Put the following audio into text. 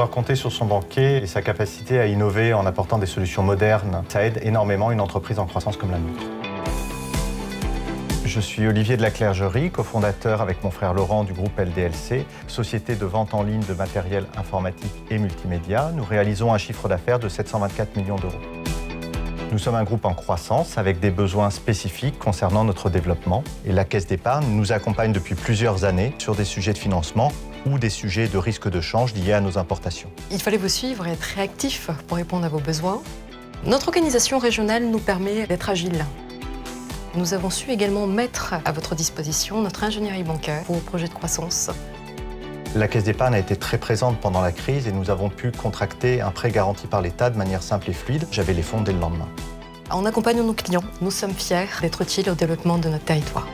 pouvoir compter sur son banquier et sa capacité à innover en apportant des solutions modernes, ça aide énormément une entreprise en croissance comme la nôtre. Je suis Olivier de la Clergerie, cofondateur avec mon frère Laurent du groupe LDLC, société de vente en ligne de matériel informatique et multimédia. Nous réalisons un chiffre d'affaires de 724 millions d'euros. Nous sommes un groupe en croissance avec des besoins spécifiques concernant notre développement. Et la Caisse d'épargne nous accompagne depuis plusieurs années sur des sujets de financement ou des sujets de risque de change liés à nos importations. Il fallait vous suivre et être réactif pour répondre à vos besoins. Notre organisation régionale nous permet d'être agile. Nous avons su également mettre à votre disposition notre ingénierie bancaire pour vos projets de croissance. La Caisse d'épargne a été très présente pendant la crise et nous avons pu contracter un prêt garanti par l'État de manière simple et fluide. J'avais les fonds dès le lendemain. En accompagnant nos clients, nous sommes fiers d'être utiles au développement de notre territoire.